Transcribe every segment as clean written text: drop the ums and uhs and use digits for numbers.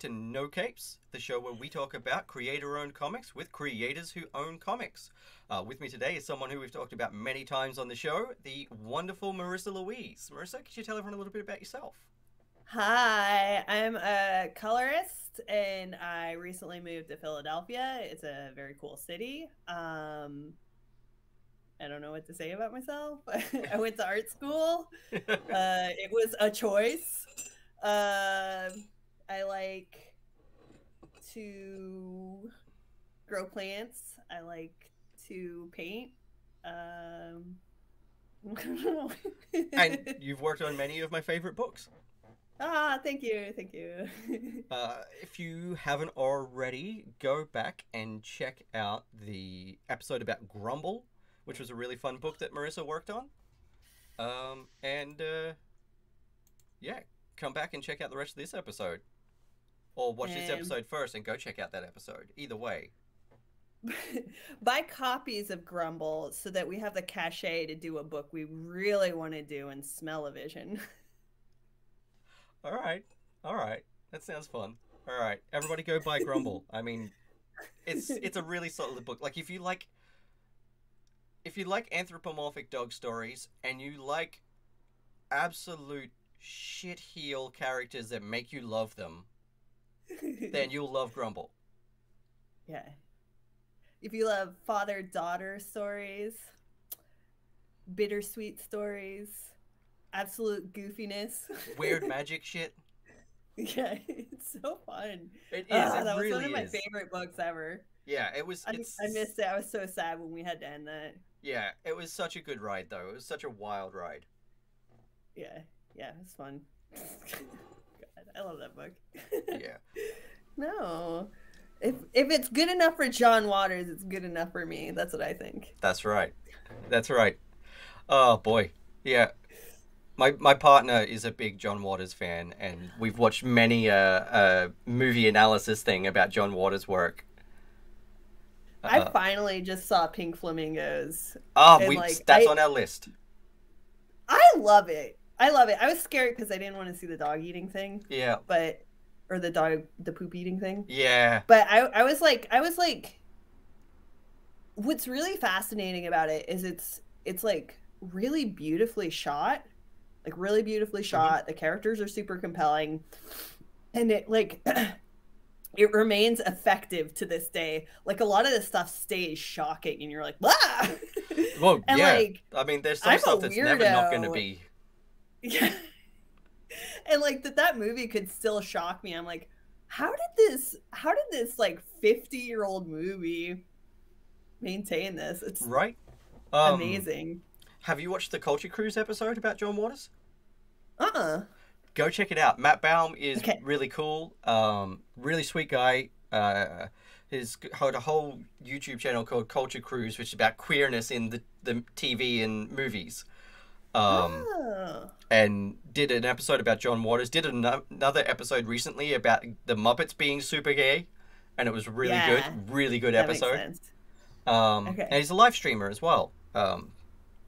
to No Capes, the show where we talk about creator-owned comics with creators who own comics. With me today is someone who we've talked about many times on the show, the wonderful Marissa Louise. Marissa, could you tell everyone a little bit about yourself? Hi, I'm a colorist and I recently moved to Philadelphia. It's a very cool city. I don't know what to say about myself. I went to art school. It was a choice. I like to grow plants. I like to paint. And you've worked on many of my favorite books. Ah, thank you, thank you. If you haven't already, go back and check out the episode about Grumble, which was a really fun book that Marissa worked on. Yeah, come back and check out the rest of this episode. Or watch this episode first and go check out that episode. Either way. Buy copies of Grumble so that we have the cachet to do a book we really want to do in Smell-O-Vision. All right. That sounds fun. All right, everybody go buy Grumble. I mean, it's a really solid book. Like, if you like anthropomorphic dog stories and you like absolute shitheel characters that make you love them, then you'll love Grumble. Yeah. If you love father-daughter stories, bittersweet stories, absolute goofiness, weird magic shit. Yeah, it's so fun. It is. That was one of my favorite books ever. Yeah, it was. I missed it. I was so sad when we had to end that. Yeah, it was such a good ride, though. It was such a wild ride. Yeah, it was fun. God, I love that book. Yeah. No, if it's good enough for John Waters, it's good enough for me. That's what I think. That's right. Oh boy, yeah. My partner is a big John Waters fan, and we've watched many a movie analysis thing about John Waters' work. I finally just saw Pink Flamingos. That's on our list. I love it. I was scared because I didn't want to see the dog eating thing. Yeah. Or the poop eating thing. Yeah. But I was like, what's really fascinating about it is it's like really beautifully shot. Like, really beautifully shot. Mm-hmm. The characters are super compelling. And it, like, it remains effective to this day. Like, a lot of this stuff stays shocking, and you're like, ah! Well, and, yeah. Like, I mean, there's some stuff that's never not going to be. Yeah. And, like, that movie could still shock me. I'm like, how did this, like, 50-year-old movie maintain this? It's right? Amazing. Have you watched the Culture Cruise episode about John Waters? Go check it out. Matt Baume is really cool. Really sweet guy. He's had a whole YouTube channel called Culture Cruise, which is about queerness in the TV and movies. And did an episode about John Waters. Did another episode recently about the Muppets being super gay. And it was really good. Really good episode. Makes sense. And he's a live streamer as well.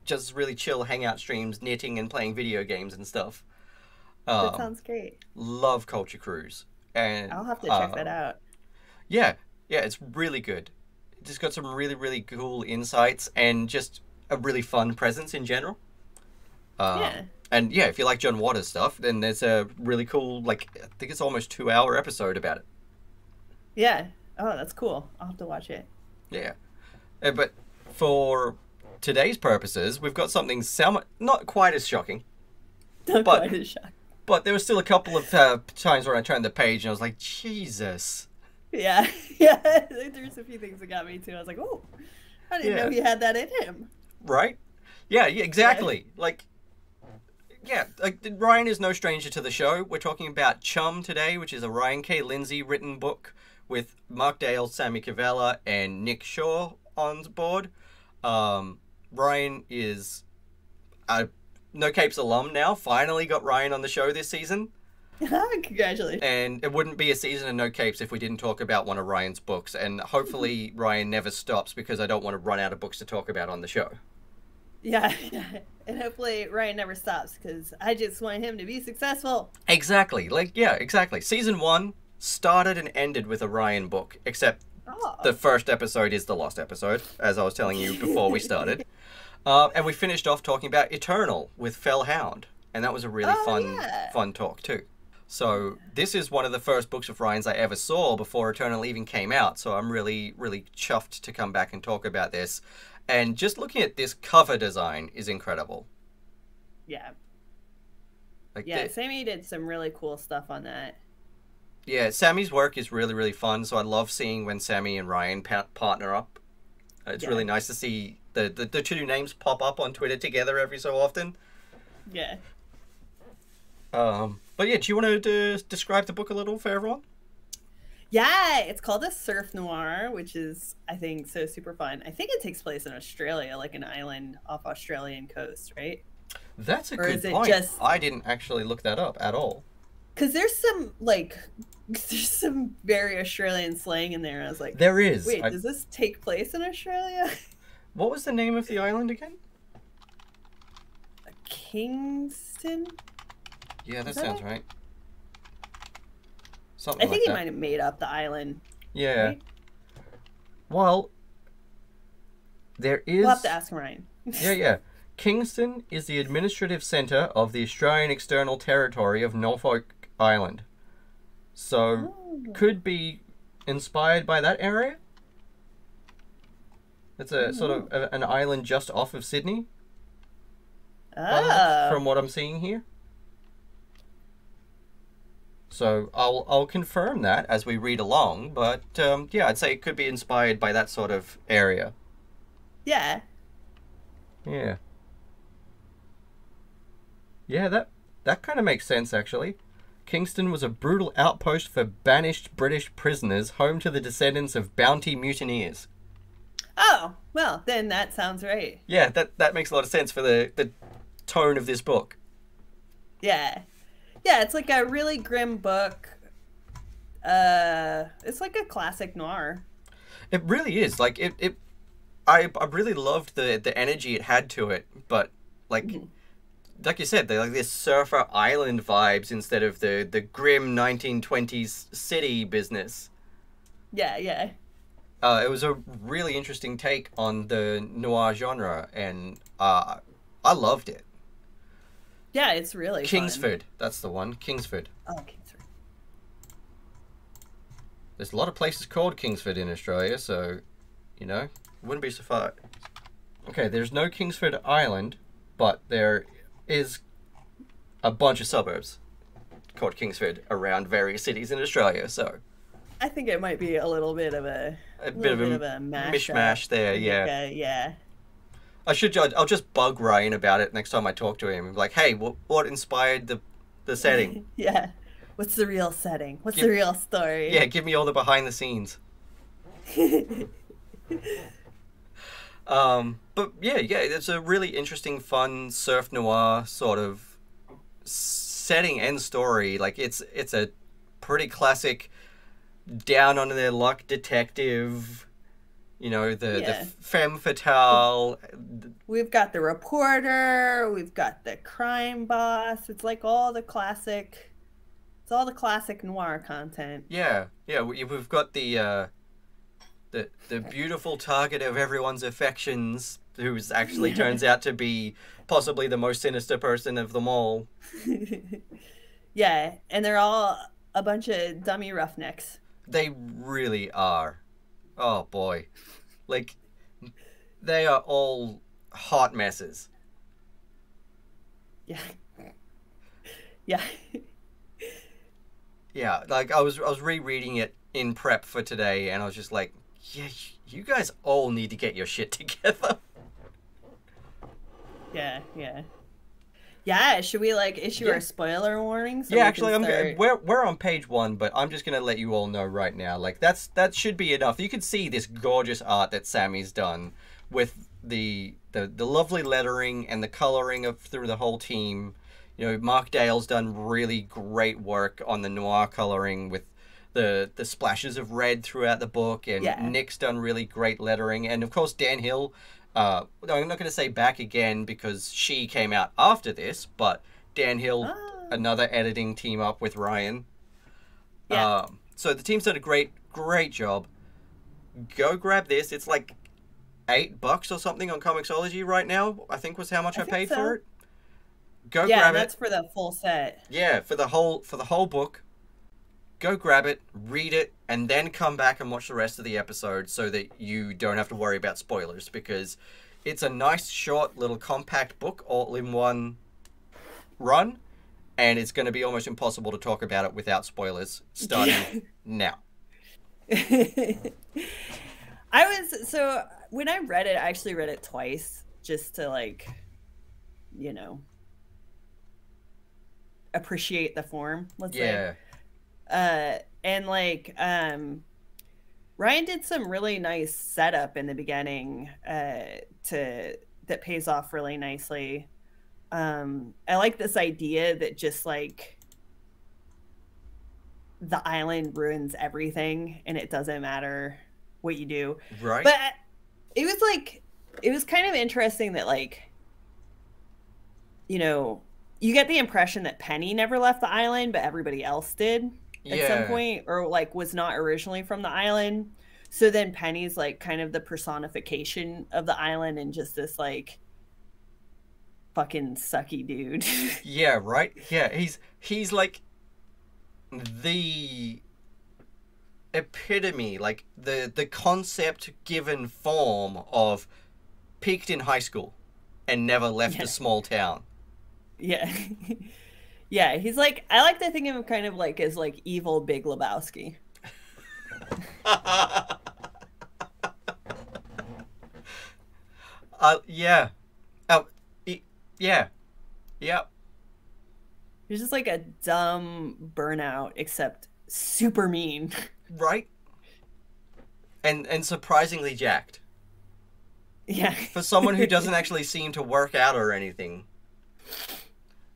Just really chill hangout streams, knitting and playing video games and stuff. That sounds great. Love Culture Cruise. And I'll have to check that out. Yeah, it's really good. Just got some really, really cool insights and just a really fun presence in general. And yeah, if you like John Waters stuff, then there's a really cool, like, I think it's almost 2-hour episode about it. Yeah. Oh, that's cool. I'll have to watch it. Yeah. But for today's purposes, we've got something not quite as shocking. But there was still a couple of times where I turned the page and I was like, Jesus. Yeah. There's a few things that got me too. I was like, oh, I didn't know he had that in him. Right? Yeah, exactly. Yeah. Like Ryan is no stranger to the show. We're talking about Chum today, which is a Ryan K. Lindsay written book with Mark Dale, Sami Kivela, and Nick Shaw on board. Ryan is a No Capes alum now. Finally got Ryan on the show this season. Congratulations. And it wouldn't be a season of No Capes if we didn't talk about one of Ryan's books. And hopefully Ryan never stops because I don't want to run out of books to talk about on the show. Yeah. And hopefully Ryan never stops because I just want him to be successful. Exactly. Season 1, started and ended with a Ryan book, except the first episode is the lost episode, as I was telling you before we started. And we finished off talking about Eternal with Fellhound, and that was a really fun talk too. So this is one of the first books of Ryan's I ever saw before Eternal even came out, so I'm really, really chuffed to come back and talk about this. And just looking at this cover design is incredible. Yeah. Like yeah, Sami did some really cool stuff on that. Yeah, Sami's work is really, really fun, so I love seeing when Sami and Ryan partner up. It's really nice to see the two names pop up on Twitter together every so often. Yeah. But yeah, do you want to describe the book a little for everyone? Yeah, it's called a surf noir, which is, I think, so super fun. I think it takes place in Australia, like an island off Australian coast, right? That's a good point. Just... I didn't actually look that up at all. Because there's some, like, there's some very Australian slang in there. And I was like, there is. Wait, does this take place in Australia? What was the name of the island again? Kingston? Yeah, that sounds right. Something I think he might have made up the island. Yeah. Right? Well, there is... We'll have to ask Ryan. Yeah, yeah. Kingston is the administrative centre of the Australian External Territory of Norfolk Island. So, could be inspired by that area? It's a sort of an island just off of Sydney. From what I'm seeing here. So I'll confirm that as we read along, but yeah, I'd say it could be inspired by that sort of area. Yeah. Yeah. Yeah, that kind of makes sense, actually. Kingston was a brutal outpost for banished British prisoners, home to the descendants of bounty mutineers. Oh, well, then that sounds right. Yeah, that makes a lot of sense for the tone of this book. Yeah. Yeah, it's like a really grim book. It's like a classic noir. It really is. Like, I really loved the energy it had to it, but, like... Like you said, they're like this surfer island vibes instead of the grim 1920s city business. Yeah, yeah. It was a really interesting take on the noir genre, and I loved it. Yeah, it's really Kingsford. Fun. That's the one. Kingsford. Oh, Kingsford. There's a lot of places called Kingsford in Australia, so, you know, wouldn't be so far. Okay, there's no Kingsford Island, but there is a bunch of suburbs called Kingsford around various cities in Australia, so... I think it might be a little bit of a mishmash there, yeah. Like yeah. I should... I'll just bug Ryan about it next time I talk to him. Like, hey, what inspired the setting? Yeah. What's the real setting? What's the real story? Yeah, give me all the behind the scenes. But yeah, it's a really interesting, fun surf noir sort of setting and story. Like it's a pretty classic down on their luck detective, you know, the femme fatale. We've got the reporter, we've got the crime boss. It's like all the classic noir content. Yeah. Yeah. We've got the beautiful target of everyone's affections, who actually turns out to be possibly the most sinister person of them all. Yeah, and they're all a bunch of dummy roughnecks. They really are. Oh, boy. Like, they are all hot messes. Yeah. Yeah. Yeah, like, I was rereading it in prep for today, and I was just like, yeah, you guys all need to get your shit together. Yeah, yeah. Yeah, should we, like, issue our spoiler warnings? So yeah, actually, we're on page 1, but I'm just going to let you all know right now. Like, that should be enough. You can see this gorgeous art that Sami's done with the lovely lettering and the coloring through the whole team. You know, Mark Dale's done really great work on the noir coloring with the splashes of red throughout the book, and Nick's done really great lettering, and of course Dan Hill, I'm not going to say back again because She came out after this, but Dan Hill, another editing team up with Ryan. So the team's done a great job. Go grab this. It's like $8 or something on Comixology right now, I think was how much I paid for it. Go grab it. Yeah, that's for the full set. Yeah, for the whole book. Go grab it, read it, and then come back and watch the rest of the episode so that you don't have to worry about spoilers, because it's a nice, short, little compact book all in one run, and it's going to be almost impossible to talk about it without spoilers starting now. So when I read it, I actually read it twice just to, like, you know, appreciate the form, let's say. And like, Ryan did some really nice setup in the beginning, that pays off really nicely. I like this idea that just like the island ruins everything and it doesn't matter what you do. Right. But it was like, it was kind of interesting that, like, you know, you get the impression that Penny never left the island, but everybody else did. At some point, or like was not originally from the island. So then Penny's like kind of the personification of the island and just this like fucking sucky dude. Yeah, right. Yeah, he's like the epitome, like the concept given form of peaked in high school and never left a small town. Yeah. Yeah, he's like, I like to think of him kind of like as like evil Big Lebowski. Yeah. He's just like a dumb burnout, except super mean. Right? And surprisingly jacked. Yeah. For someone who doesn't actually seem to work out or anything.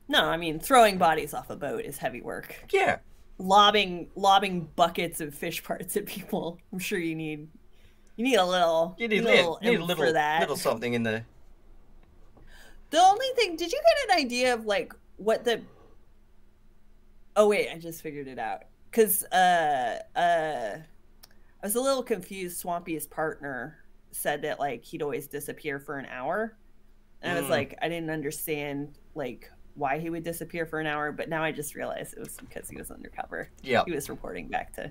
No, I mean, throwing bodies off a boat is heavy work. Yeah. Lobbing buckets of fish parts at people. I'm sure you need a little, you need a little for that. Little something in there. The only thing, did you get an idea of like what the, oh wait, I just figured it out. Cause, I was a little confused. Swampy's partner said that like he'd always disappear for an hour. And I was like, I didn't understand like why he would disappear for an hour, but now I just realized it was because he was undercover. Yeah. He was reporting back to...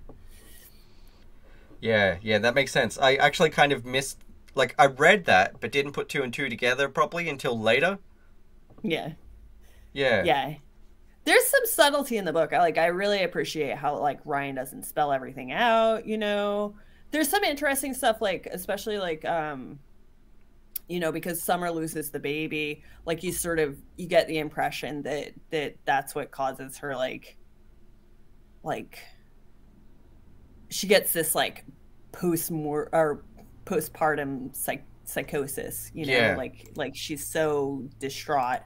Yeah, that makes sense. I actually kind of missed... Like, I read that, but didn't put 2 and 2 together properly until later. Yeah. Yeah. Yeah. There's some subtlety in the book. I really appreciate how, like, Ryan doesn't spell everything out, you know? There's some interesting stuff, like, especially, like, you know, because Summer loses the baby, like you get the impression that that's what causes her like she gets this like postpartum psychosis, you know, like she's so distraught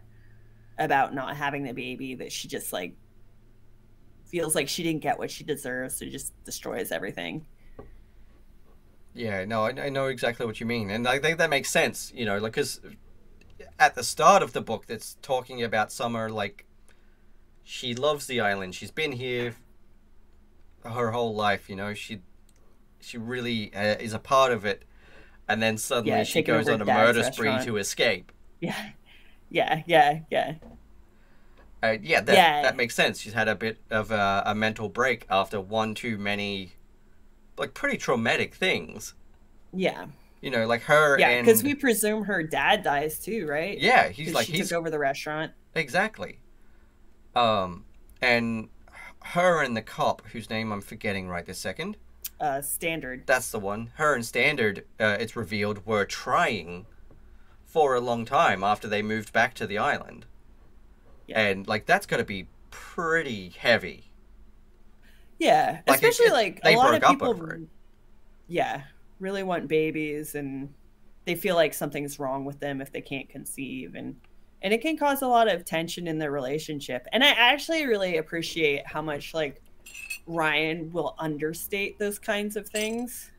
about not having the baby that she just like feels like she didn't get what she deserves, so just destroys everything. Yeah, no, I know exactly what you mean. And I think that makes sense, you know, like, because at the start of the book, that's talking about Summer, like, she loves the island. She's been here her whole life, you know. She really is a part of it. And then suddenly she goes on a murder spree to escape. Yeah. That makes sense. She's had a bit of a mental break after one too many... like pretty traumatic things. Yeah. You know, like her and... Yeah, because we presume her dad dies too, right? Yeah, he's like... He took over the restaurant. Exactly. And her and the cop, whose name I'm forgetting right this second. Standard. That's the one. Her and Standard, it's revealed, were trying for a long time after they moved back to the island. Yeah. And, like, that's got to be pretty heavy. Yeah, like especially a lot of people, really want babies, and they feel like something's wrong with them if they can't conceive, and it can cause a lot of tension in their relationship. And I actually really appreciate how much like Ryan will understate those kinds of things.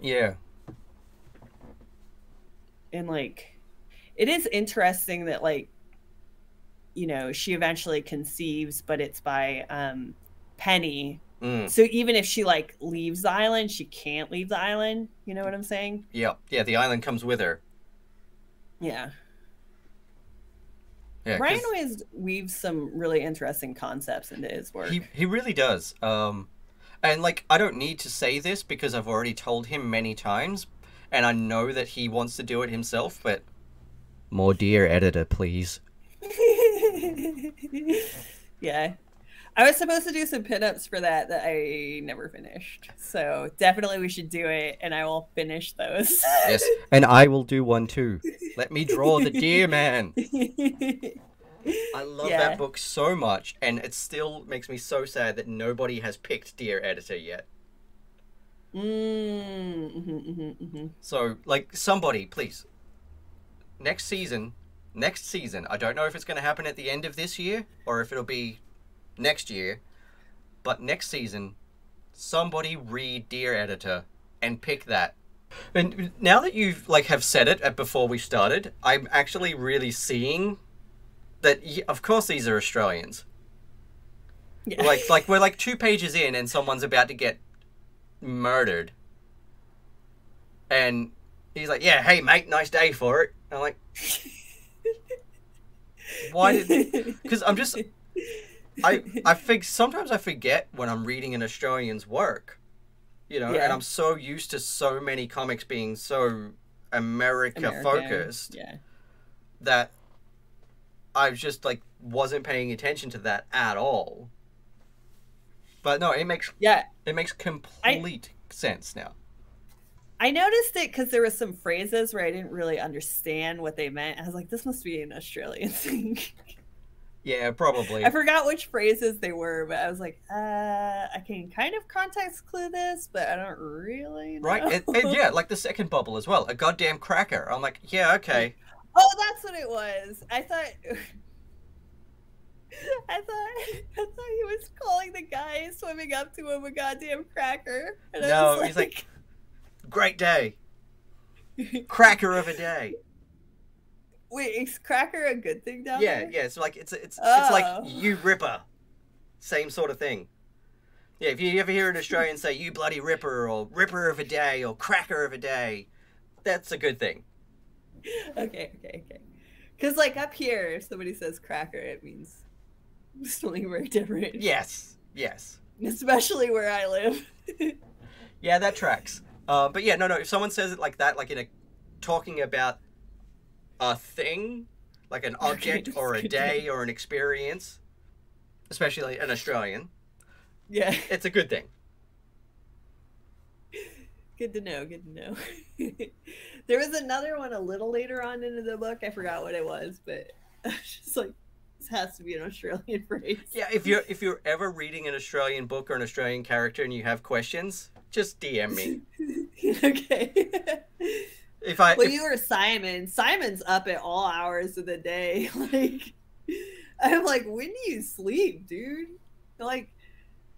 Yeah, and like it is interesting that like you know she eventually conceives, but it's by Penny So even if she like leaves the island, she can't leave the island. You know what I'm saying? Yeah. Yeah. The island comes with her. Yeah. Yeah, Ryan always weaves some really interesting concepts into his work. He really does. And like, I don't need to say this because I've already told him many times and I know that he wants to do it himself, but more dear editor, please. Yeah. I was supposed to do some pinups for that I never finished. So definitely we should do it, and I will finish those. Yes, and I will do one too. Let me draw the deer man. I love that book so much, and it still makes me so sad that nobody has picked Dear Editor yet. So, like, somebody, please. Next season, I don't know if it's going to happen at the end of this year, or if it'll be... next year, but next season, somebody read Dear Editor and pick that. And now that you've like have said it before we started, I'm actually really seeing that. Of course, these are Australians. Yeah. Like we're like 2 pages in, and someone's about to get murdered, and he's like, "Yeah, hey mate, nice day for it." And I'm like, "Why did?" Because I'm just. I think sometimes I forget when I'm reading an Australian's work, you know, and I'm so used to so many comics being so America-focused that I just, like, wasn't paying attention to that at all. But no, it makes complete sense now. I noticed it because there were some phrases where I didn't really understand what they meant. I was like, this must be an Australian thing. Yeah, probably. I forgot which phrases they were, but I was like, I can kind of context clue this, but I don't really know. Right, and yeah, like the second bubble as well. A goddamn cracker. I'm like, yeah, okay. Oh, that's what it was. I thought he was calling the guy swimming up to him a goddamn cracker. And no, he's like, great day. Cracker of a day. Wait, is cracker a good thing down there? Yeah, so like it's like you ripper, same sort of thing. Yeah, if you ever hear an Australian say you bloody ripper or ripper of a day or cracker of a day, that's a good thing. Okay. Because like up here, if somebody says cracker, it means something very different. Yes. Especially where I live. Yeah, that tracks. But yeah, no. If someone says it like that, like in a talking about a thing, like an object or a day or an experience, especially an Australian. Yeah. It's a good thing. Good to know. There was another one a little later on into the book. I forgot what it was, but I was just like, this has to be an Australian phrase. Yeah, if you're ever reading an Australian book or an Australian character and you have questions, just DM me. Okay. You were Simon. Simon's up at all hours of the day. Like, I'm like, when do you sleep, dude? Like,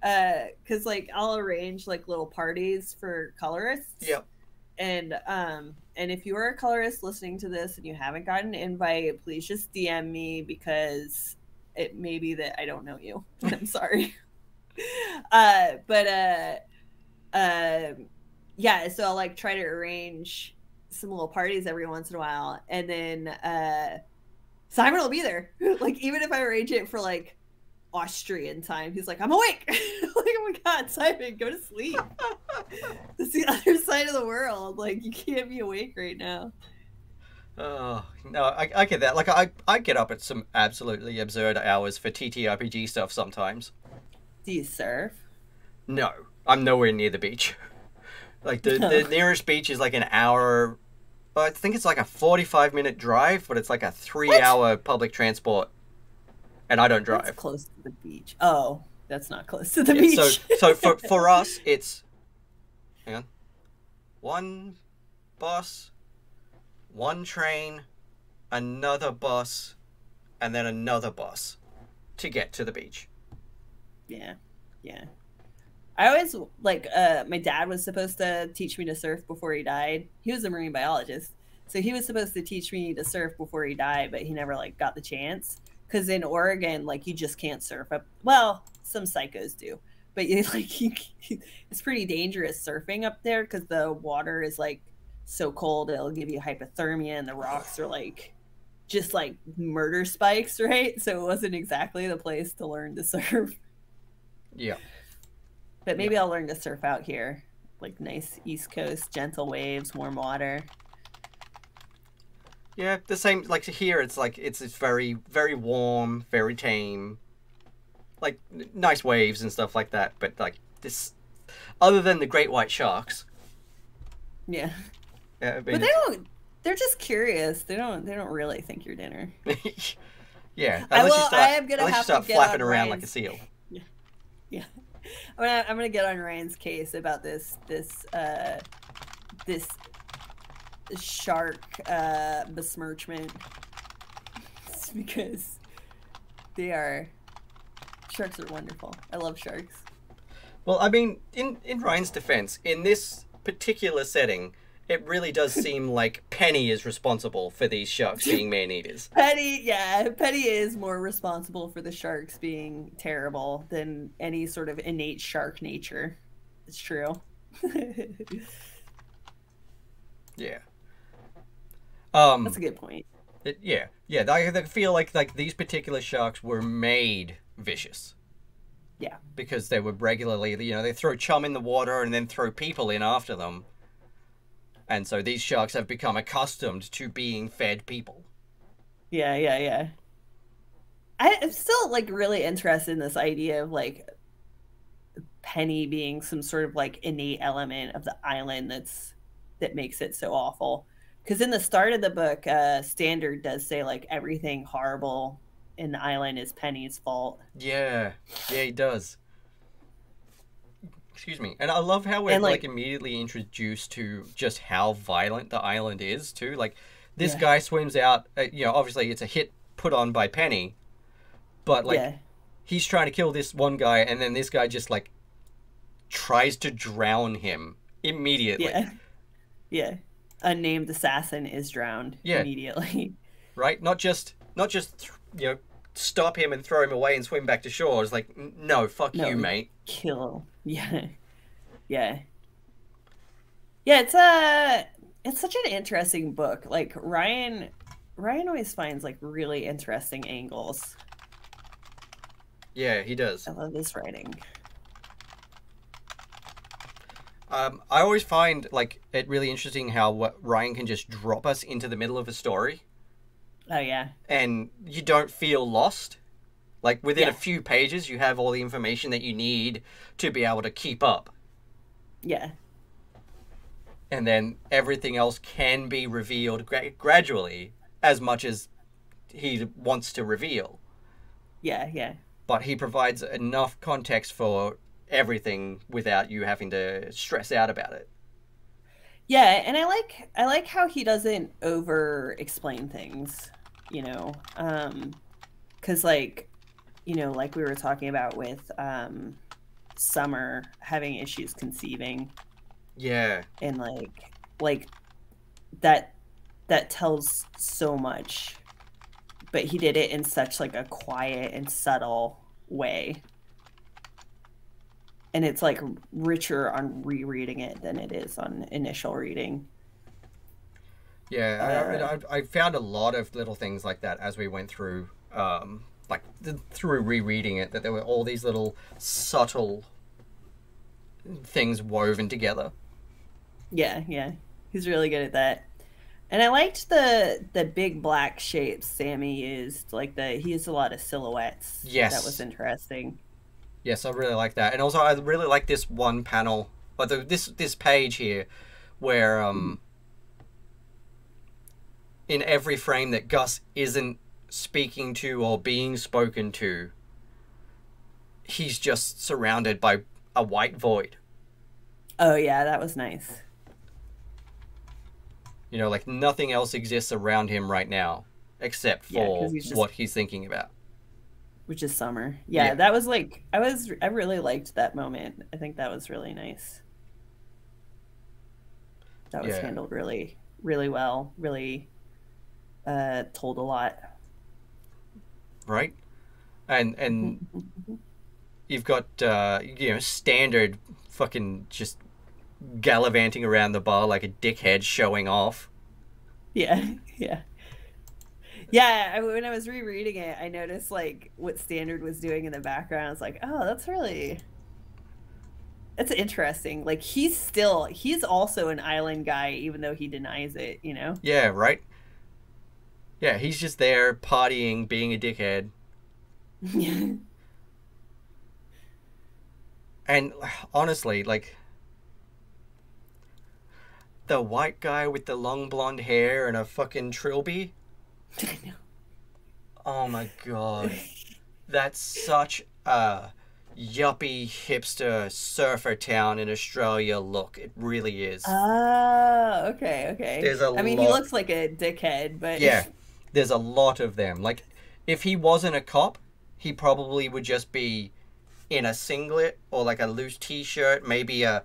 cause like I'll arrange like little parties for colorists. Yep. And if you are a colorist listening to this and you haven't gotten an invite, please just DM me because it may be that I don't know you. I'm sorry. Yeah. So I'll like try to arrange some little parties every once in a while, and then Simon will be there. Like, even if I arrange it for like Austrian time, he's like, I'm awake. Like, oh my god, Simon, go to sleep. It's the other side of the world, like, you can't be awake right now. Oh no, I get that. Like, I get up at some absolutely absurd hours for TTRPG stuff sometimes. Do you surf? No, I'm nowhere near the beach. Like, the nearest beach is like an hour, I think it's like a 45-minute drive, but it's like a 3-hour public transport, and I don't drive. That's close to the beach. Oh, that's not close to the beach. So for us, it's, hang on, one bus, one train, another bus, and then another bus to get to the beach. Yeah. I always, like, my dad was supposed to teach me to surf before he died. He was a marine biologist, so he was supposed to teach me to surf before he died, but he never, like, got the chance. Because in Oregon, like, you just can't surf up. Well, some psychos do. but you like it's pretty dangerous surfing up there because the water is like so cold it'll give you hypothermia, and the rocks are like just like murder spikes, right? So it wasn't exactly the place to learn to surf. Yeah. But maybe I'll learn to surf out here. Like nice East Coast, gentle waves, warm water. Yeah, the same, like here it's like, it's very, very warm, very tame. Like nice waves and stuff like that. But like this, other than the great white sharks. Yeah. But they don't, they're just curious. They don't really think you're dinner. Yeah. Unless you start flapping around like a seal. Yeah. Yeah. I'm gonna get on Ryan's case about this shark besmirchment. It's because sharks are wonderful. I love sharks. Well, I mean, in Ryan's defense, in this particular setting, it really does seem like Penny is responsible for these sharks being man-eaters. Penny is more responsible for the sharks being terrible than any sort of innate shark nature. It's true. Yeah. That's a good point. Yeah. I feel like these particular sharks were made vicious. Yeah. Because they would regularly, you know, they throw chum in the water and then throw people in after them. And so these sharks have become accustomed to being fed people. Yeah. I'm still, like, really interested in this idea of, like, Penny being some sort of, like, innate element of the island that makes it so awful. Because in the start of the book, Standard does say, like, everything horrible in the island is Penny's fault. Yeah, he does. Excuse me. And I love how we're, like, immediately introduced to just how violent the island is, too. Like, this guy swims out, you know, obviously it's a hit put on by Penny, but, like, he's trying to kill this one guy, and then this guy just, like, tries to drown him immediately. Yeah. Unnamed assassin is drowned immediately. Right? Not just, you know, stop him and throw him away and swim back to shore. It's like, no, fuck you, mate. Kill. Yeah. It's such an interesting book. Like Ryan always finds like really interesting angles. Yeah, he does. I love his writing. I always find like it really interesting how Ryan can just drop us into the middle of a story. Oh yeah. And you don't feel lost. Like, within a few pages, you have all the information that you need to be able to keep up. Yeah. And then everything else can be revealed gradually, as much as he wants to reveal. Yeah. But he provides enough context for everything without you having to stress out about it. Yeah, and I like how he doesn't over-explain things, you know? 'Cause, like... You know, like we were talking about with Summer having issues conceiving. Yeah. And like that tells so much, but he did it in such like a quiet and subtle way. And it's like richer on rereading it than it is on initial reading. Yeah, I found a lot of little things like that as we went through. Through rereading it, that there were all these little subtle things woven together. Yeah. He's really good at that. And I liked the big black shapes Sami used. Like, he used a lot of silhouettes. Yes. That was interesting. Yes, I really like that. And also, I really like this one panel, or this page here, where in every frame that Gus isn't speaking to or being spoken to, he's just surrounded by a white void. Oh yeah, that was nice. You know, like nothing else exists around him right now except for what he's thinking about, which is Summer. Yeah. That was like, I really liked that moment. I think that was really nice. That was handled really, really well, really told a lot. Right, and You've got, you know, standard fucking just gallivanting around the bar like a dickhead showing off. Yeah, yeah. Yeah, when I was rereading it, I noticed, like, what Standard was doing in the background. I was like, oh, that's really... That's interesting. Like, he's still... He's also an island guy, even though he denies it, you know? Yeah, right? Yeah, he's just there partying, being a dickhead. And, honestly, like... The white guy with the long blonde hair and a fucking trilby... I know. Oh my god. That's such a yuppie hipster surfer town in Australia look. It really is. Oh, okay, okay. There's a lot... mean, he looks like a dickhead, but... Yeah, there's a lot of them. Like, if he wasn't a cop, he probably would just be in a singlet or like a loose t-shirt, maybe a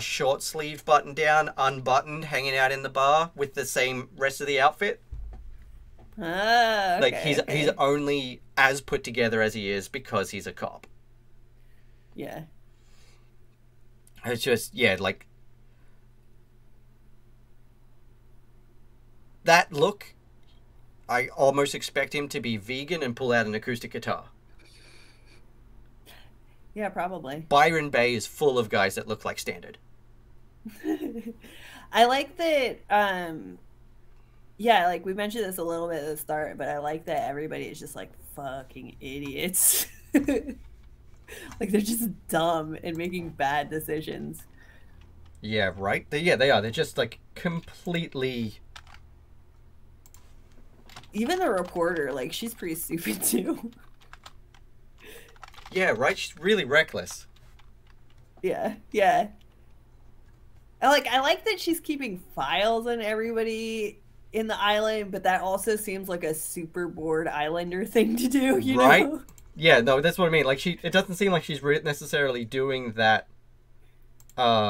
short sleeve button down, unbuttoned, hanging out in the bar with the same rest of the outfit. Ah, okay, like he's only as put together as he is because he's a cop. Yeah. It's just, yeah, like that look, I almost expect him to be vegan and pull out an acoustic guitar. Yeah, probably. Byron Bay is full of guys that look like Standard. I like that. Yeah, like, we mentioned this a little bit at the start, but I like that everybody is just, like, fucking idiots. Like, they're just dumb and making bad decisions. Yeah, right? Yeah, they are. They're just, like, completely... Even the reporter, like, she's pretty stupid, too. Yeah, right? She's really reckless. Yeah, yeah. I like that she's keeping files on everybody... in the island, but that also seems like a super bored islander thing to do, you right? know? Yeah, no, that's what I mean. Like, it doesn't seem like she's necessarily doing that, not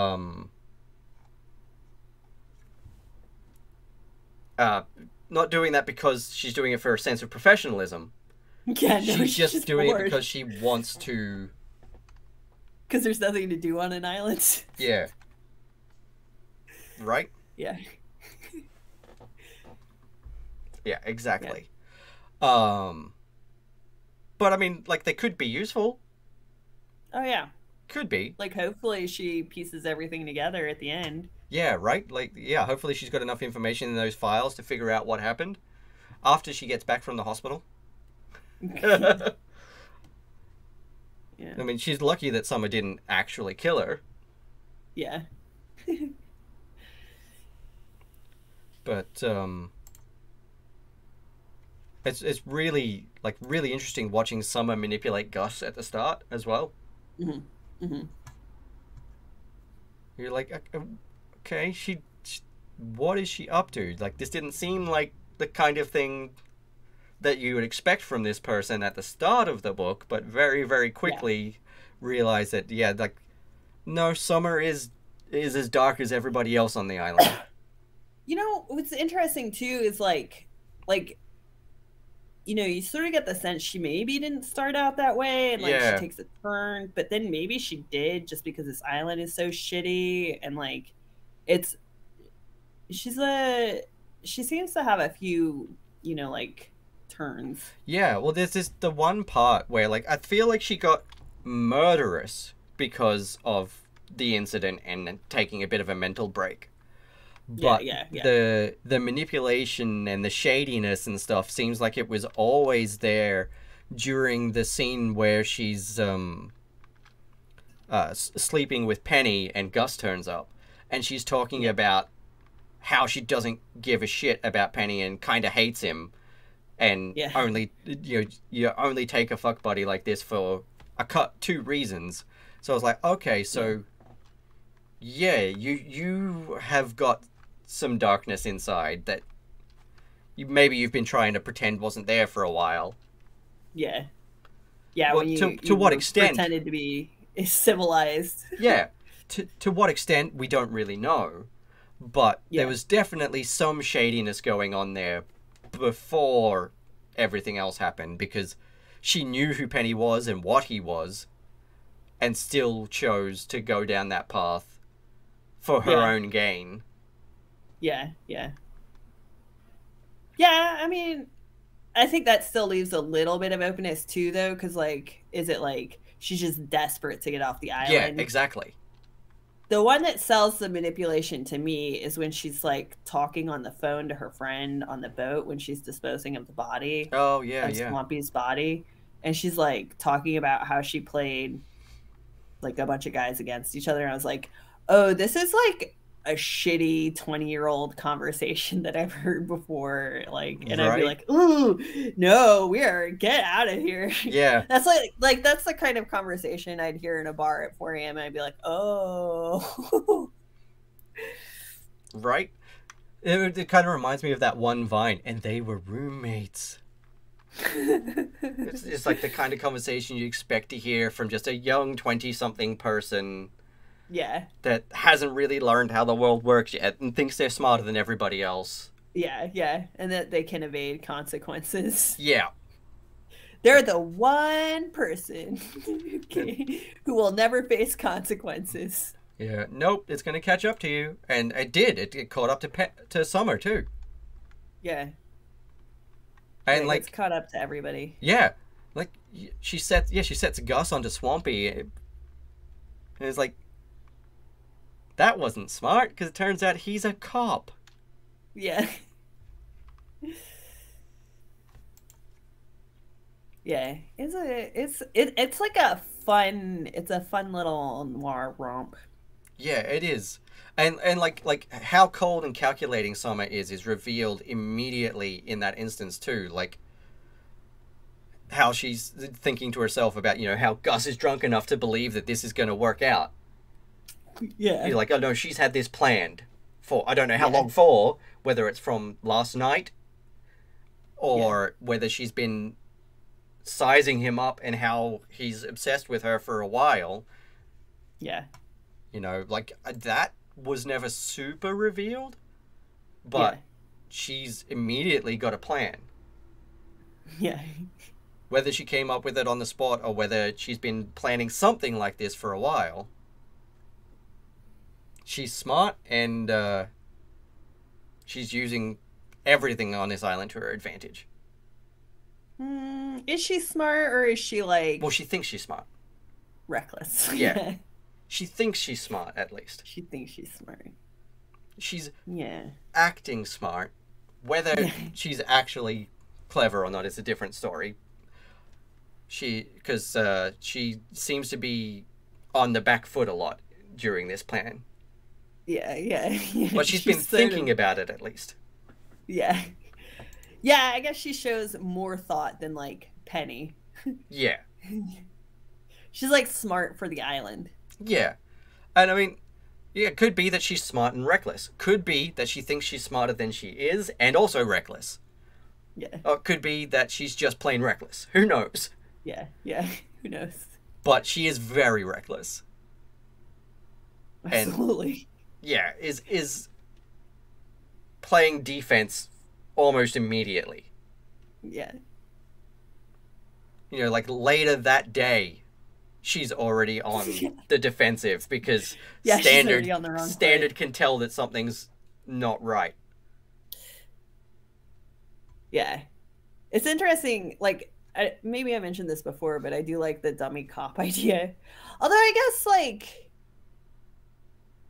doing that because she's doing it for a sense of professionalism. Yeah, no, she's just doing bored. It because she wants to. Because there's nothing to do on an island. Yeah. Right? Yeah. Yeah, exactly. Yeah. But I mean, like, they could be useful. Oh yeah, could be. Like, hopefully she pieces everything together at the end. Yeah, right. Like, yeah, hopefully she's got enough information in those files to figure out what happened after she gets back from the hospital. Yeah. I mean, she's lucky that Summer didn't actually kill her. Yeah. But It's really, like, really interesting watching Summer manipulate Gus at the start as well. Mm-hmm. Mm-hmm. You're like, okay, she, what is she up to? Like, this didn't seem like the kind of thing that you would expect from this person at the start of the book, but very, very quickly realize that, yeah, like, no, Summer is as dark as everybody else on the island. You know, what's interesting, too, is, like... You know, you sort of get the sense she maybe didn't start out that way, and, like, she takes a turn, but then maybe she did just because this island is so shitty, and, like, it's... She seems to have a few, you know, like, turns. Yeah, well, there's this... The one part where, like, I feel like she got murderous because of the incident and taking a bit of a mental break. But the manipulation and the shadiness and stuff seems like it was always there during the scene where she's sleeping with Penny and Gus turns up. And she's talking about how she doesn't give a shit about Penny and kind of hates him. And only you only take a fuck buddy like this for two reasons. So I was like, okay, so... Yeah, you have got... some darkness inside that maybe you've been trying to pretend wasn't there for a while. Yeah. Yeah, well, to what extent pretended to be civilized. Yeah. To what extent we don't really know, but there was definitely some shadiness going on there before everything else happened because she knew who Penny was and what he was and still chose to go down that path for her own gain. Yeah, I mean, I think that still leaves a little bit of openness too, though, because, like, is it like she's just desperate to get off the island? Yeah, exactly. The one that sells the manipulation to me is when she's, like, talking on the phone to her friend on the boat when she's disposing of the body. Oh, yeah, yeah. Swampy's body. And she's, like, talking about how she played, like, a bunch of guys against each other. And I was like, oh, this is, like, a shitty 20-year-old conversation that I've heard before. Like, and I'd be like, ooh, no, get out of here. Yeah. That's like, that's the kind of conversation I'd hear in a bar at 4 a.m. and I'd be like, oh. Right. It kind of reminds me of that one Vine, and they were roommates. It's like the kind of conversation you expect to hear from just a young 20-something person. Yeah. That hasn't really learned how the world works yet and thinks they're smarter than everybody else. Yeah, yeah. And that they can evade consequences. Yeah. They're the one person who will never face consequences. Yeah. Nope, it's going to catch up to you. And it did. It caught up to Summer, too. Yeah. And, like, it's caught up to everybody. Yeah. Like, she sets Gus onto Swampy. And it's like, that wasn't smart, because it turns out he's a cop. Yeah. Yeah, it's like a fun, it's a fun little noir romp. Yeah, it is, and like how cold and calculating Summer is revealed immediately in that instance too. Like how she's thinking to herself about, you know, how Gus is drunk enough to believe that this is going to work out. Yeah. You're like, oh no, she's had this planned for I don't know how long for, whether it's from last night or whether she's been sizing him up and how he's obsessed with her for a while. Yeah. You know, like, that was never super revealed, but she's immediately got a plan. Yeah. Whether she came up with it on the spot or whether she's been planning something like this for a while. She's smart, and she's using everything on this island to her advantage. Is she smart, or is she, like... Well, she thinks she's smart. Reckless. Yeah. She thinks she's smart, at least. She thinks she's smart. She's acting smart. Whether she's actually clever or not is a different story. Because she seems to be on the back foot a lot during this plan. Yeah. But she's been thinking about it, at least. Yeah. Yeah, I guess she shows more thought than, like, Penny. Yeah. She's, like, smart for the island. Yeah. And, I mean, yeah, it could be that she's smart and reckless. Could be that she thinks she's smarter than she is and also reckless. Yeah. Or it could be that she's just plain reckless. Who knows? Yeah. Who knows? But she is very reckless. Absolutely. And, yeah, is playing defense almost immediately. Yeah. You know, like, later that day, she's already on the defensive because Standard can tell that something's not right. Yeah. It's interesting, like, maybe I mentioned this before, but I do like the dummy cop idea. Although I guess, like...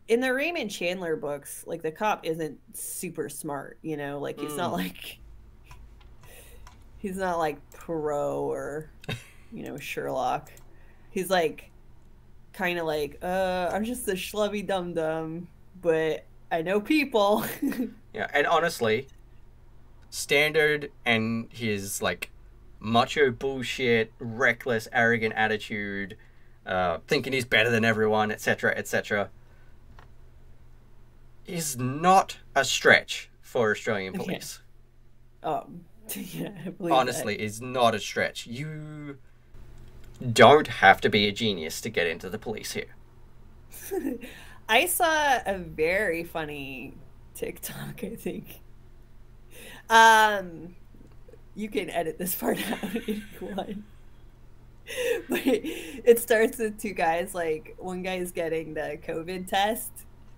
in the Raymond Chandler books, like, the cop isn't super smart, you know? Like, he's not, like... He's not, like, Poirot or, you know, Sherlock. He's, like, kind of like, I'm just a schlubby dum-dum, but I know people. Yeah, and honestly, Standard and his, like, macho bullshit, reckless, arrogant attitude, thinking he's better than everyone, etc., etc., is not a stretch for Australian police. Yeah, I believe honestly, that is not a stretch. You don't have to be a genius to get into the police here. I saw a very funny TikTok, I think. You can edit this part out if you want. But it starts with two guys, like one guy is getting the COVID test,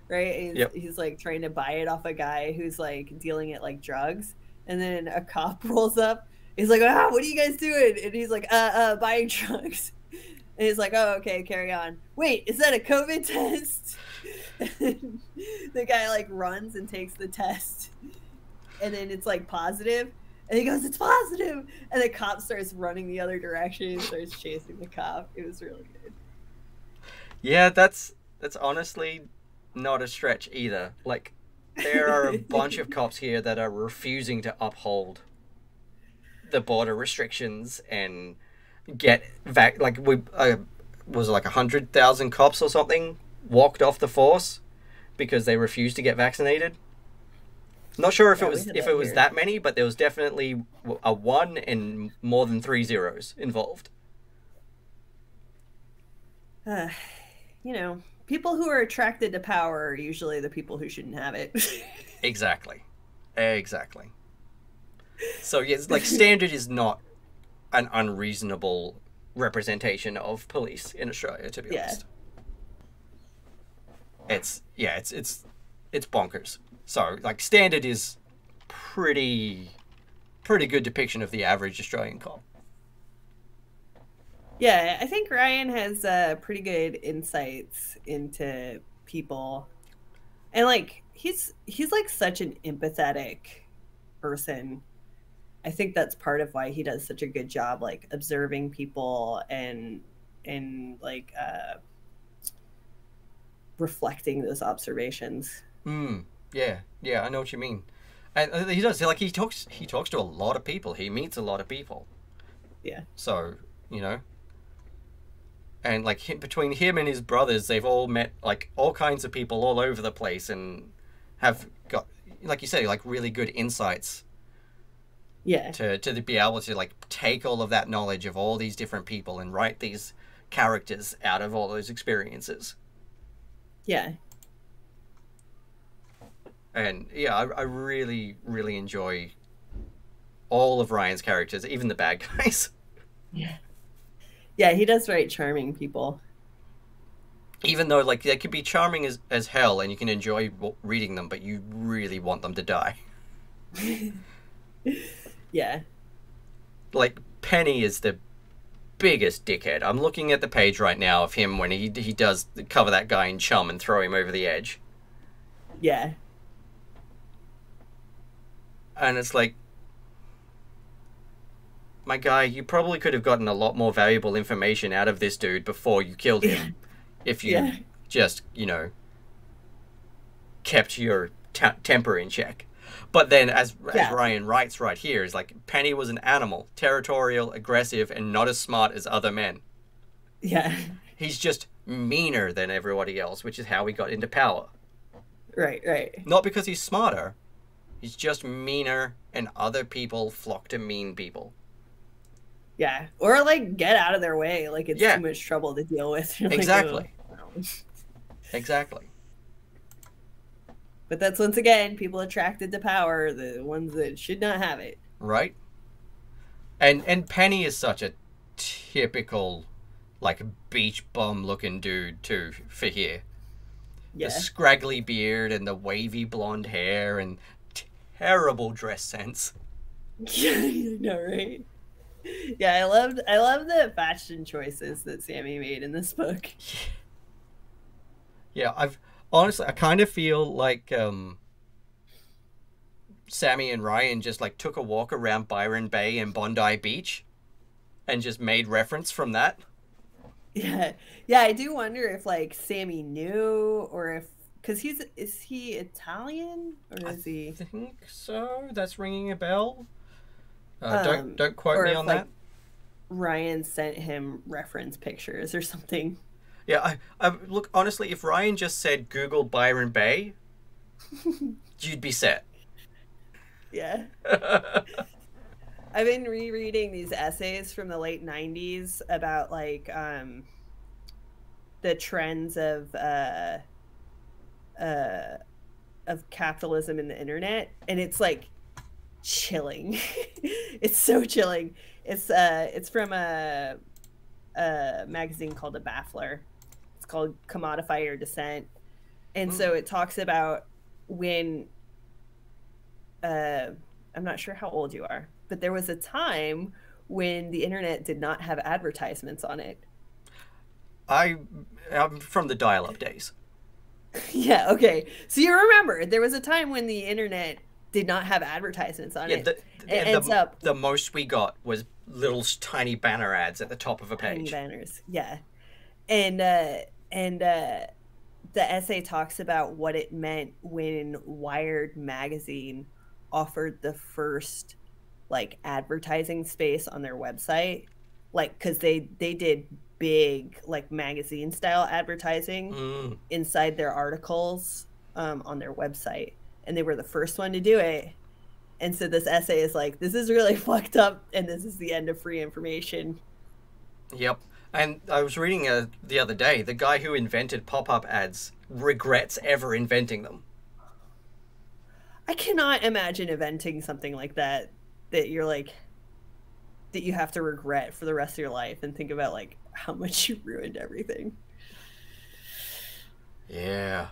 right? He's like trying to buy it off a guy who's like dealing it like drugs. And then a cop rolls up. He's like, ah, what are you guys doing? And he's like, buying drugs. And he's like, oh, okay, carry on. Wait, is that a COVID test? And the guy like runs and takes the test. And then it's like positive. And he goes, it's positive. And the cop starts running the other direction and starts chasing the cop. It was really good. Yeah, that's honestly not a stretch either. Like, there are a bunch of cops here that are refusing to uphold the border restrictions and get back. Like, we was it like 100,000 cops or something walked off the force because they refused to get vaccinated. Not sure if it was that many, but there was definitely a 1 and more than 3 zeros involved. You know, people who are attracted to power are usually the people who shouldn't have it. Exactly. Exactly. So yes, like, standard is not an unreasonable representation of police in Australia, to be honest. It's bonkers. So, like, standard is pretty good depiction of the average Australian cop. Yeah, I think Ryan has pretty good insights into people, and like he's like such an empathetic person. I think that's part of why he does such a good job, like observing people and like reflecting those observations. Mm. Yeah, I know what you mean. And he does, like, he talks to a lot of people. He meets a lot of people. Yeah. So, you know, and like between him and his brothers, they've all met like all kinds of people all over the place and have got, like you say, like really good insights. Yeah. To be able to like take all of that knowledge of all these different people and write these characters out of all those experiences. Yeah. And yeah, I really, really enjoy all of Ryan's characters, even the bad guys. Yeah. Yeah, he does write charming people. Even though, like, they could be charming as hell and you can enjoy reading them, but you really want them to die. Yeah. Like, Penny is the biggest dickhead. I'm looking at the page right now of him when he does cover that guy in Chum and throw him over the edge. Yeah. And it's like, my guy, you probably could have gotten a lot more valuable information out of this dude before you killed him. If you just, you know, kept your temper in check. But then, as Ryan writes right here, is like, Penny was an animal, territorial, aggressive, and not as smart as other men. Yeah. He's just meaner than everybody else, which is how he got into power. Right, right. Not because he's smarter. He's just meaner, and other people flock to mean people. Yeah, or like get out of their way. Like it's too much trouble to deal with. You're exactly. Like, oh. Exactly. But that's once again people attracted to power, the ones that should not have it. Right. And Penny is such a typical, like, beach bum looking dude too for here. Yeah. The scraggly beard and the wavy blonde hair and terrible dress sense. Yeah, you know, right? Yeah, I loved the fashion choices that Sami made in this book. Yeah, I kind of feel like Sami and Ryan just like took a walk around Byron Bay and Bondi Beach and just made reference from that. Yeah. Yeah, I do wonder if like Sami knew, or if, because is he Italian, or is he? I think so. That's ringing a bell. Don't quote me on that. Ryan sent him reference pictures or something. Yeah, I look, honestly, if Ryan just said Google Byron Bay, you'd be set. Yeah. I've been rereading these essays from the late 90s about like the trends of capitalism in the internet, and it's like chilling. It's so chilling. It's from a magazine called The Baffler. It's called Commodify Your Descent. And so it talks about when, I'm not sure how old you are, but there was a time when the internet did not have advertisements on it. I'm from the dial-up days. Yeah, okay. So you remember, there was a time when the internet did not have advertisements on it. The most we got was little tiny banner ads at the top of a page. Tiny banners, yeah. And the essay talks about what it meant when Wired magazine offered the first like advertising space on their website, like because they did big like magazine style advertising inside their articles on their website, and they were the first one to do it. And so this essay is like, this is really fucked up, and this is the end of free information. Yep. And I was reading the other day, the guy who invented pop-up ads regrets ever inventing them. I cannot imagine inventing something like that, that you're like, that you have to regret for the rest of your life and think about like how much you ruined everything. Yeah.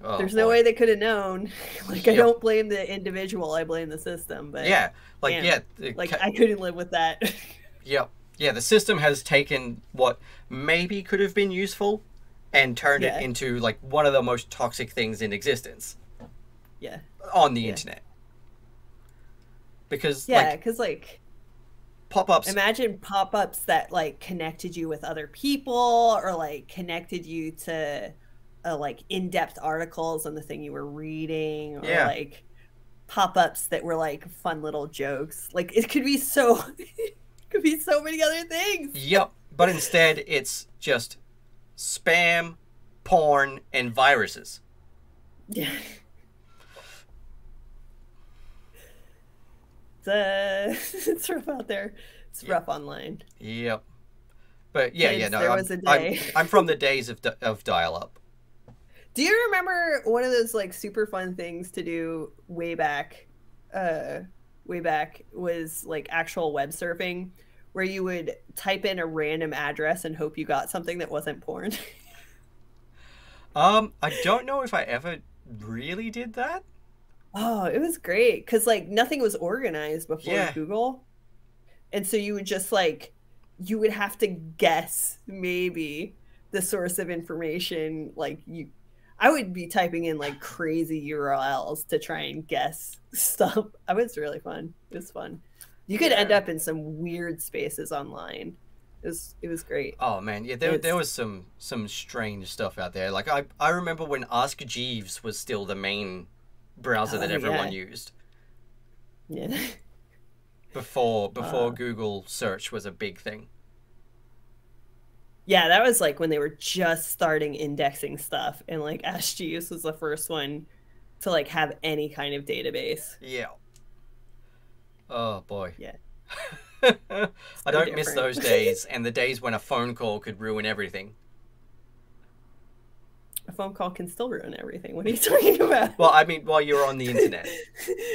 Oh, there's no way they could have known. Like, I don't blame the individual, I blame the system. But yeah, like, man, yeah. Like, I couldn't live with that. Yep. Yeah, the system has taken what maybe could have been useful and turned it into, like, one of the most toxic things in existence. Yeah. On the internet. Because, yeah, because, like, pop-ups... Imagine pop-ups that, like, connected you with other people or, like, connected you to, like, in-depth articles on the thing you were reading or, like, pop-ups that were, like, fun little jokes. Like, it could be so... Could be so many other things. Yep, but instead it's just spam, porn, and viruses. Yeah. It's rough out there. It's rough online. Yep. But no. There was a day. I'm from the days of dial-up. Do you remember one of those like super fun things to do way back? Way back was like actual web surfing where you would type in a random address and hope you got something that wasn't porn. I don't know if I ever really did that. Oh, it was great because like nothing was organized before Google, and so you would just like you would have to guess maybe the source of information. Like I would be typing in like crazy URLs to try and guess stuff. It was really fun. It was fun. You could end up in some weird spaces online. It was great. Oh man, yeah, there was some strange stuff out there. Like I remember when Ask Jeeves was still the main browser that everyone used. Yeah. Before Google search was a big thing. Yeah, that was like when they were just starting indexing stuff, and like Ask Jeeves was the first one to like have any kind of database. Yeah. Oh boy. Yeah. I don't miss those days, and the days when a phone call could ruin everything. A phone call can still ruin everything. What are you talking about? Well, I mean, while you're on the internet.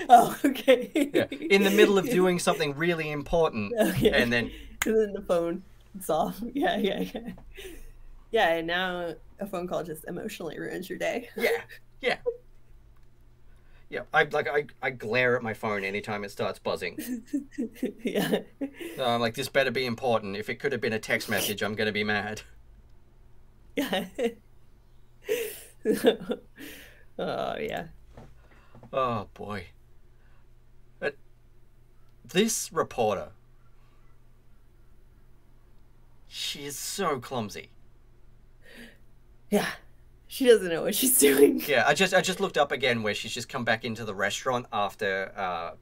Oh, okay. Yeah. In the middle of doing something really important, and then the phone. It's off. Yeah, and now a phone call just emotionally ruins your day. Yeah. I glare at my phone anytime it starts buzzing. Yeah. So I'm like, this better be important. If it could have been a text message, I'm going to be mad. Yeah. Oh, yeah. Oh, boy. But this reporter... She is so clumsy. Yeah. She doesn't know what she's doing. Yeah, I just looked up again where she's just come back into the restaurant after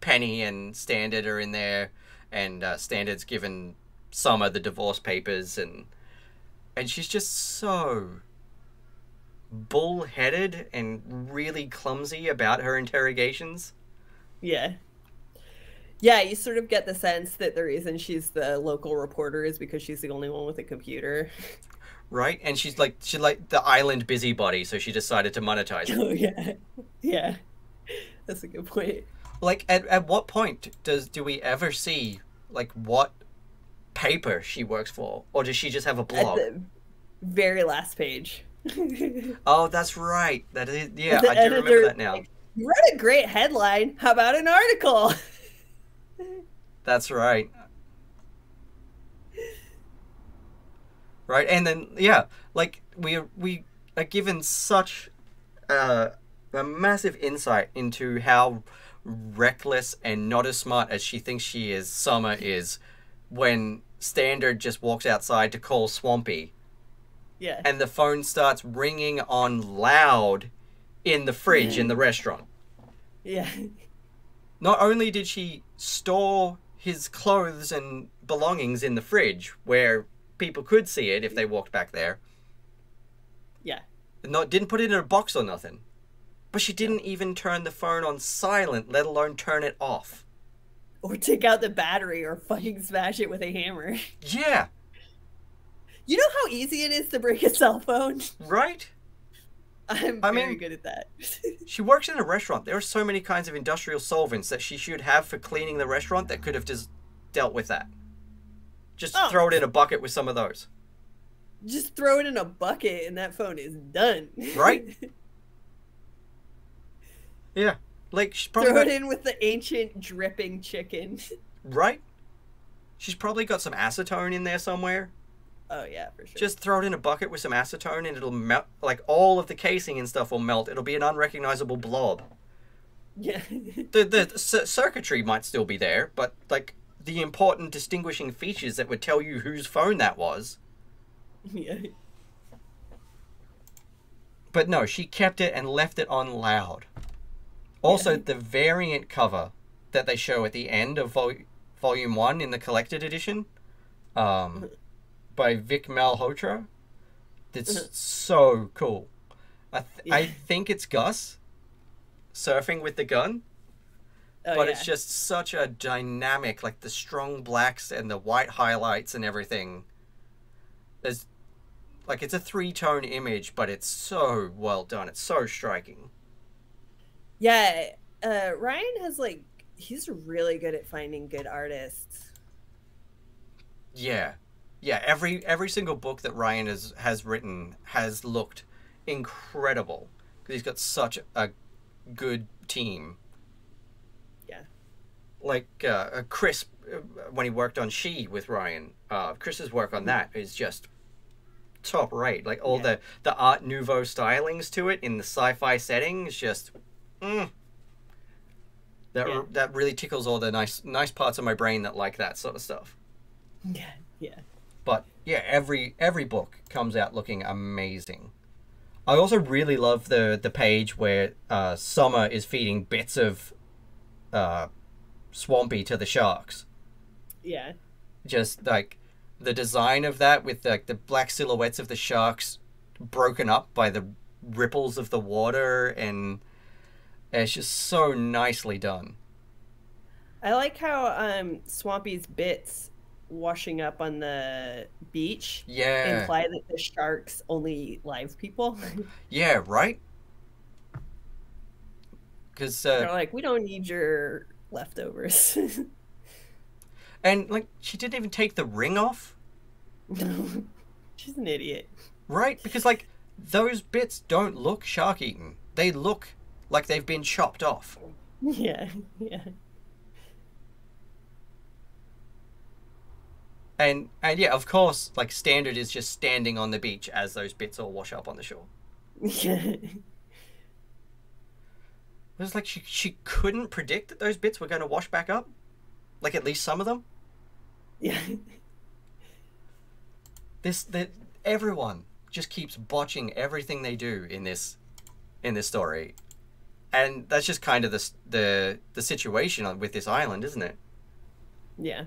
Penny and Standard are in there, and Standard's given Summer the divorce papers, and she's just so bullheaded and really clumsy about her interrogations. Yeah. Yeah, you sort of get the sense that the reason she's the local reporter is because she's the only one with a computer. Right, and she's like the island busybody, so she decided to monetize it. Oh, yeah. Yeah. That's a good point. Like, at what point do we ever see, like, what paper she works for, or does she just have a blog? At the very last page. Oh, that's right. That is, yeah, I do remember that now. You wrote a great headline. How about an article? That's right. Right, and then yeah, like we are given such a massive insight into how reckless and not as smart as she thinks she is. Summer is when Standard just walks outside to call Swampy. Yeah. And the phone starts ringing on loud in the fridge in the restaurant. Yeah. Not only did she store his clothes and belongings in the fridge where people could see it if they walked back there. Yeah. Didn't put it in a box or nothing. But she didn't even turn the phone on silent, let alone turn it off. Or take out the battery or fucking smash it with a hammer. Yeah. You know how easy it is to break a cell phone? Right? I mean, good at that. She works in a restaurant. There are so many kinds of industrial solvents that she should have for cleaning the restaurant that could have just dealt with that. Just throw it in a bucket with some of those. Just throw it in a bucket and that phone is done. Right? Yeah. Like, she's probably... Throw it in with the ancient dripping chicken. Right? She's probably got some acetone in there somewhere. Oh, yeah, for sure. Just throw it in a bucket with some acetone and it'll melt. Like, all of the casing and stuff will melt. It'll be an unrecognizable blob. Yeah. The circuitry might still be there, but, like... the important distinguishing features that would tell you whose phone that was. Yeah. But no, she kept it and left it on loud. Also, the variant cover that they show at the end of Volume 1 in the Collected Edition by Vic Malhotra. It's so cool. I think it's Gus surfing with the gun. Oh, but it's just such a dynamic, like the strong blacks and the white highlights and everything. There's, like, it's a three-tone image, but it's so well done. It's so striking. Yeah, Ryan has, like, he's really good at finding good artists. Yeah. Yeah, every single book that Ryan has written has looked incredible. Because he's got such a good team. Like Chris, when he worked on She with Ryan, Chris's work on that is just top rate. Like all the Art Nouveau stylings to it in the sci-fi setting is just that really tickles all the nice parts of my brain that like that sort of stuff. Yeah, yeah. But yeah, every book comes out looking amazing. I also really love the page where Summer is feeding bits of. Swampy to the sharks. Yeah. Just like the design of that with like the black silhouettes of the sharks broken up by the ripples of the water, and it's just so nicely done. I like how Swampy's bits washing up on the beach imply that the sharks only live people. Yeah, right? Because they're like, we don't need your leftovers. And like, she didn't even take the ring off. No, she's an idiot, right? Because like, those bits don't look shark eaten, they look like they've been chopped off. Yeah and yeah, of course, like Standard is just standing on the beach as those bits all wash up on the shore. Yeah. It was like she couldn't predict that those bits were going to wash back up. Like, at least some of them. Yeah. Everyone just keeps botching everything they do in this story. And that's just kind of the situation with this island, isn't it? Yeah.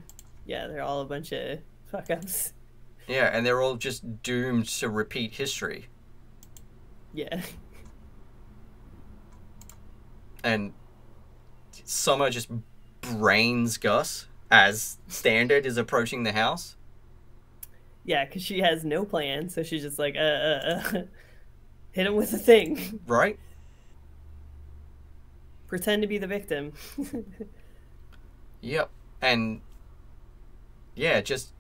Yeah, they're all a bunch of fuck-ups. Yeah, and they're all just doomed to repeat history. Yeah. And Summer just brains Gus as Standard is approaching the house. Yeah, because she has no plan, so she's just like, hit him with a thing. Right? Pretend to be the victim. Yep. And yeah, just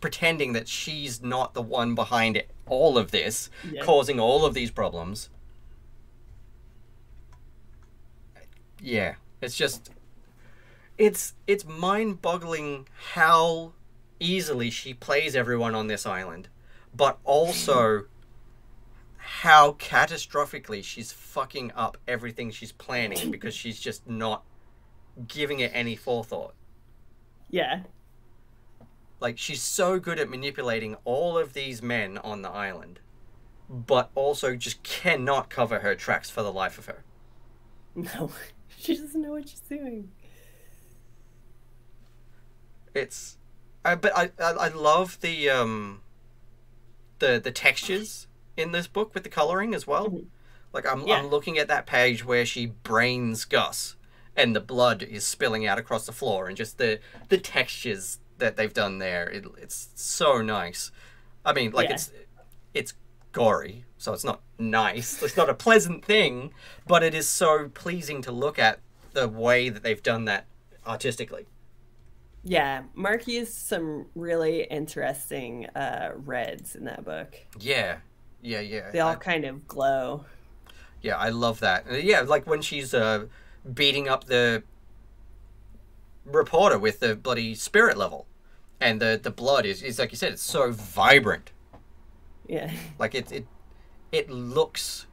pretending that she's not the one behind all of this, causing all of these problems. Yeah, it's just, it's mind-boggling how easily she plays everyone on this island, but also how catastrophically she's fucking up everything she's planning because she's just not giving it any forethought. Yeah. Like, she's so good at manipulating all of these men on the island, but also just cannot cover her tracks for the life of her. No, she doesn't know what she's doing. It's, but I love the textures in this book with the coloring as well. Like, I'm looking at that page where she brains Gus, and the blood is spilling out across the floor, and just the textures that they've done there, it's so nice. I mean, like, it's gory, so it's not nice, it's not a pleasant thing, but it is so pleasing to look at the way that they've done that artistically. Yeah, Mark used some really interesting reds in that book. Yeah. They all kind of glow. Yeah, I love that. Yeah, like when she's beating up the reporter with the bloody spirit level, and the blood is like you said, it's so vibrant. Yeah. Like it looks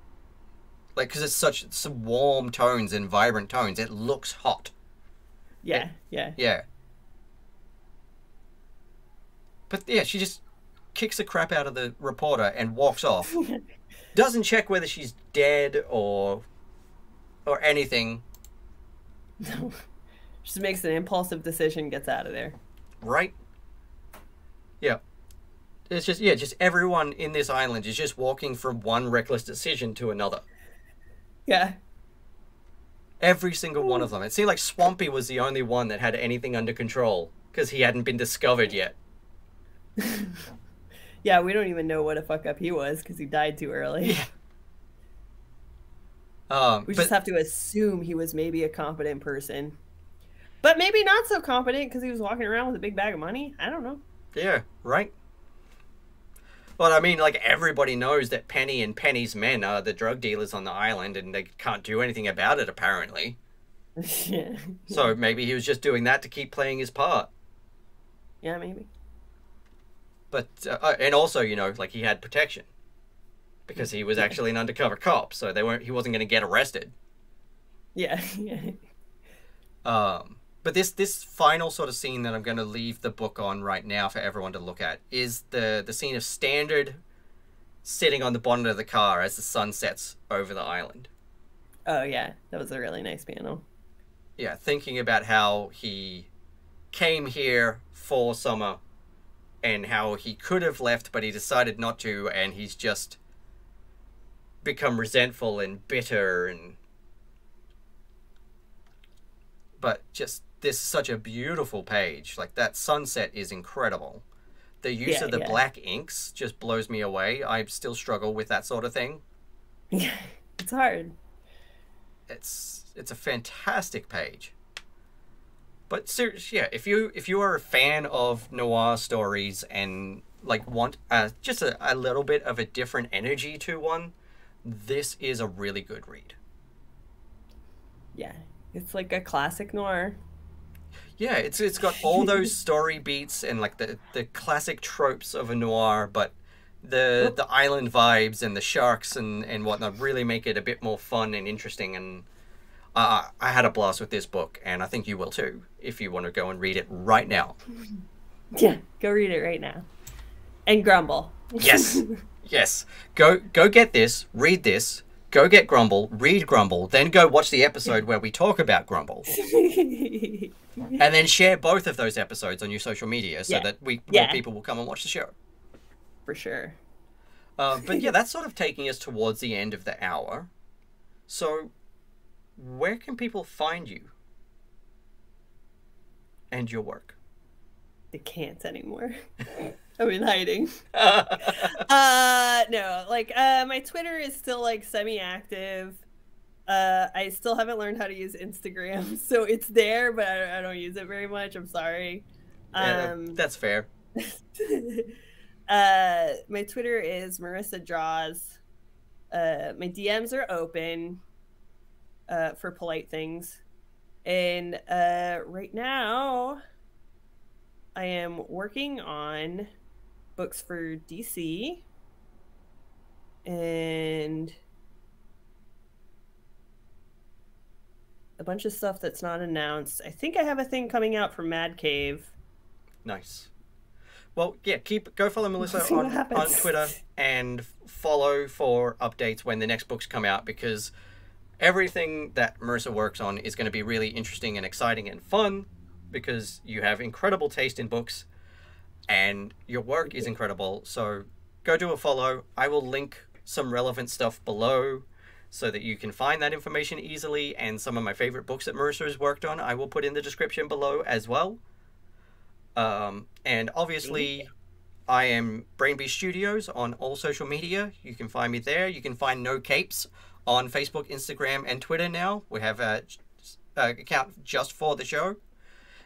like, because it's such warm tones and vibrant tones, it looks hot. Yeah. Yeah. But yeah, she just kicks the crap out of the reporter and walks off. Doesn't check whether she's dead or anything. No. Just makes an impulsive decision, gets out of there. Right? Yeah. It's just, yeah, just everyone in this island is just walking from one reckless decision to another. Yeah. Every single one of them. It seemed like Swampy was the only one that had anything under control, because he hadn't been discovered yet. Yeah, we don't even know what a fuck up he was, because he died too early. Yeah. We just have to assume he was maybe a competent person, but maybe not so competent, because he was walking around with a big bag of money. I don't know. Yeah, right. But I mean, like, everybody knows that Penny and Penny's men are the drug dealers on the island, and they can't do anything about it, apparently. Yeah. So maybe he was just doing that to keep playing his part. Yeah, maybe. But, and also, you know, like, he had protection, because he was actually an undercover cop, so he wasn't going to get arrested. Yeah. But this final sort of scene that I'm going to leave the book on right now for everyone to look at is the scene of Standard sitting on the bonnet of the car as the sun sets over the island. Oh, yeah. That was a really nice panel. Yeah, thinking about how he came here for summer and how he could have left, but he decided not to, and he's just become resentful and bitter and... But just, this is such a beautiful page. Like, that sunset is incredible. The use of the black inks just blows me away. I still struggle with that sort of thing. Yeah, it's hard. It's a fantastic page. But seriously, yeah, if you are a fan of noir stories and like want just a little bit of a different energy to one, this is a really good read. Yeah. It's like a classic noir. Yeah, it's got all those story beats and like the classic tropes of a noir, but the island vibes and the sharks and whatnot really make it a bit more fun and interesting. And I had a blast with this book, and I think you will too if you want to go and read it right now. Yeah, go read it right now. And Grumble. Yes. Yes. Go get this, read this. Go get Grumble, read Grumble, then go watch the episode where we talk about Grumble. And then share both of those episodes on your social media so that more people will come and watch the show. For sure. But yeah, that's sort of taking us towards the end of the hour. So where can people find you and your work? They can't anymore. I'm in hiding. No, like, my Twitter is still, like, semi-active. I still haven't learned how to use Instagram, so it's there, but I don't use it very much. I'm sorry. That's fair. My Twitter is Marissa Draws. My DMs are open for polite things. And right now, I am working on books for DC. And a bunch of stuff that's not announced. I think I have a thing coming out from Mad Cave. Nice. Well, yeah, go follow Melissa on Twitter and follow for updates when the next books come out, because everything that Marissa works on is going to be really interesting and exciting and fun, because you have incredible taste in books and your work is incredible. So go do a follow. I will link some relevant stuff below so that you can find that information easily, and some of my favorite books that Marissa has worked on I will put in the description below as well. And obviously I am BrainBeast Studios on all social media. You can find me there. You can find No Capes on Facebook, Instagram, and Twitter now. We have an account just for the show.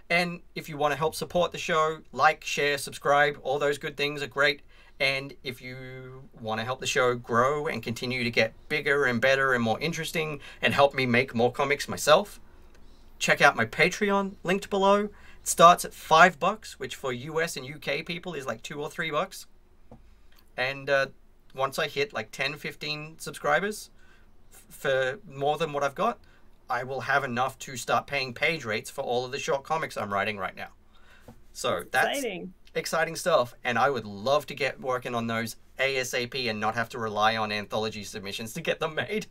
And if you want to help support the show, like, share, subscribe, all those good things are great. And if you want to help the show grow and continue to get bigger and better and more interesting and help me make more comics myself, check out my Patreon linked below. It starts at $5, which for US and UK people is like $2 or $3. And once I hit like 10, 15 subscribers for more than what I've got, I will have enough to start paying page rates for all of the short comics I'm writing right now. So that's exciting stuff, and I would love to get working on those ASAP and not have to rely on anthology submissions to get them made.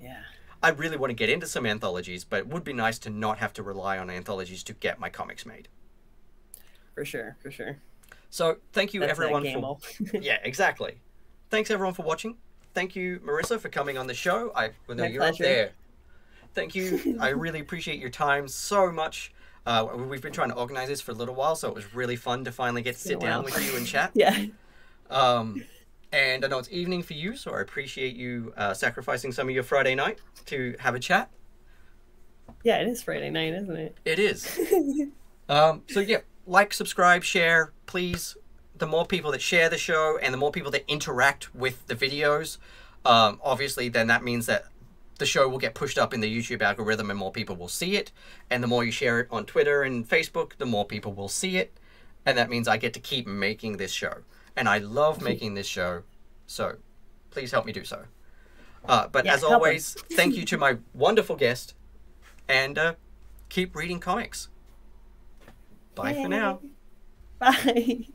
Yeah. I really want to get into some anthologies, but it would be nice to not have to rely on anthologies to get my comics made. For sure, for sure. So thank you everyone for... Yeah, exactly. Thanks everyone for watching. Thank you, Marissa, for coming on the show. My pleasure. Thank you. I really appreciate your time so much. We've been trying to organize this for a little while, so it was really fun to finally get to sit down with you and chat. Yeah. And I know it's evening for you, so I appreciate you sacrificing some of your Friday night to have a chat. Yeah, it is Friday night, isn't it? It is. So yeah, like, subscribe, share, please. The more people that share the show and the more people that interact with the videos, obviously then that means that the show will get pushed up in the YouTube algorithm and more people will see it. And the more you share it on Twitter and Facebook, the more people will see it. And that means I get to keep making this show. And I love making this show, so please help me do so. But as always, thank you to my wonderful guest, and keep reading comics. Bye for now. Bye.